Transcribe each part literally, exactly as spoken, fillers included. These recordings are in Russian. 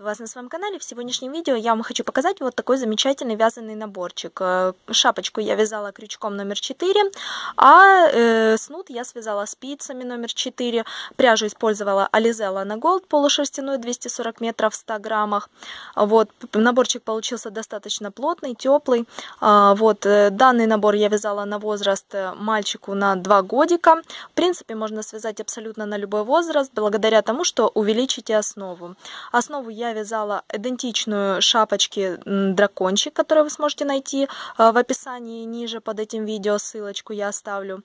Приветствую вас на своем канале. В сегодняшнем видео я вам хочу показать вот такой замечательный вязаный наборчик. Шапочку я вязала крючком номер четыре, а э, снуд я связала спицами номер четыре. Пряжу использовала Ализела на голд полушерстяную двести сорок метров в ста граммах. Вот, наборчик получился достаточно плотный, теплый. А, вот, данный набор я вязала на возраст мальчику на два годика. В принципе, можно связать абсолютно на любой возраст, благодаря тому, что увеличите основу. Основу я вязала идентичную шапочке дракончик, которую вы сможете найти в описании ниже под этим видео, ссылочку я оставлю.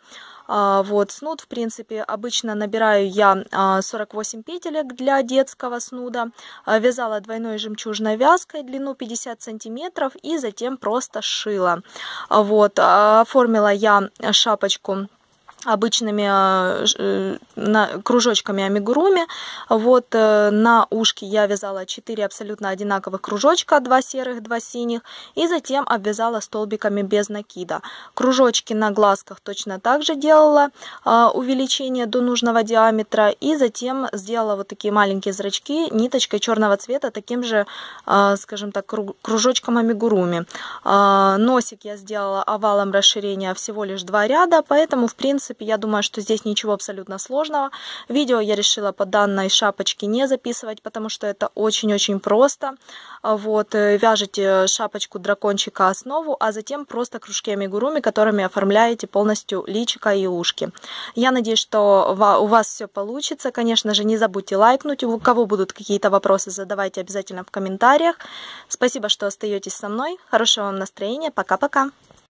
Вот, снуд, в принципе, обычно набираю я сорок восемь петелек для детского снуда. Вязала двойной жемчужной вязкой, длину пятьдесят сантиметров, и затем просто шила. Вот, оформила я шапочку обычными кружочками амигуруми. Вот, на ушки я вязала четыре абсолютно одинаковых кружочка, два серых, два синих, и затем обвязала столбиками без накида. Кружочки на глазках точно так же делала увеличение до нужного диаметра, и затем сделала вот такие маленькие зрачки ниточкой черного цвета, таким же, скажем так, кружочком амигуруми. Носик я сделала овалом расширения всего лишь два ряда, поэтому, в принципе, я думаю, что здесь ничего абсолютно сложного. Видео я решила по данной шапочке не записывать, потому что это очень-очень просто. Вот, вяжете шапочку дракончика основу, а затем просто кружки амигуруми, которыми оформляете полностью личико и ушки. Я надеюсь, что у вас все получится. Конечно же, не забудьте лайкнуть. У кого будут какие-то вопросы, задавайте обязательно в комментариях. Спасибо, что остаетесь со мной. Хорошего вам настроения. Пока-пока.